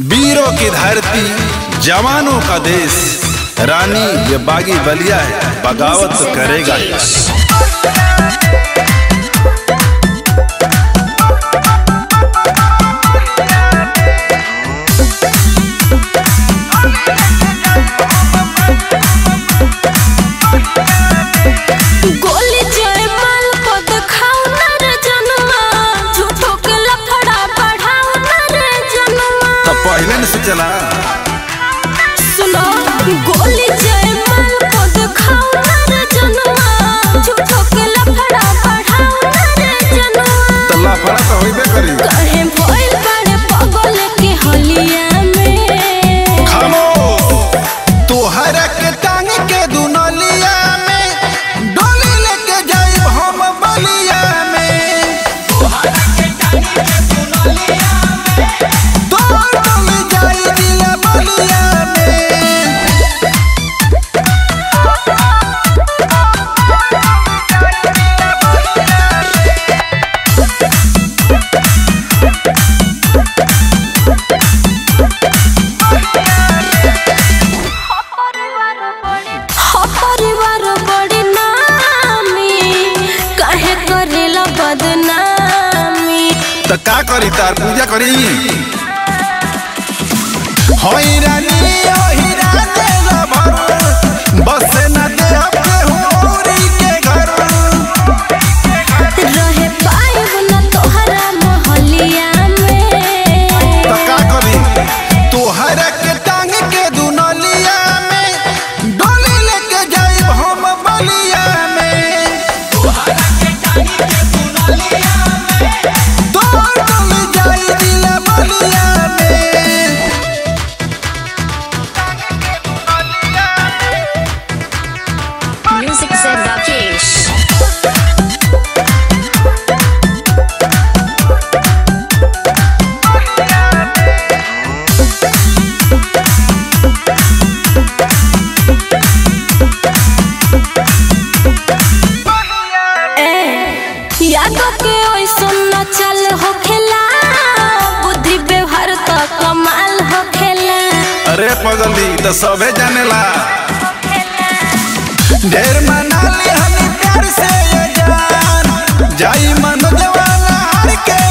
वीरों की धरती जवानों का देश, रानी ये बागी बलिया है, बगावत तो करेगा। चला सुनो गोली जय माल को दिखाओ रे जनवा, झूठो के लफड़ा बढ़ाओ रे जनवा, तो लफड़ा तो होइबे करी, कहे भइल बड़े पागल के हलिया में। खामो तोहर के टांग के दुनलिया में, डोली लेके जाइब हम बलिया में, तोहर के टांग के दुनलिया में, तोर डोली का करी तार पूजा करी होई रानी होई रानी रबर बस ना दे अपने होरी के घर रहे पाए ना तोहरा मोहलिया में। तो का करी तोहरा के टांग के दुनलिया में, डोली लेके जाइब हम बलिया में, तोहरा के टांग के दुनलिया में। अरे पगली तो सबे जानेला, ढेर मना ले हनी प्यार से जान जाई मन जवाना हर के।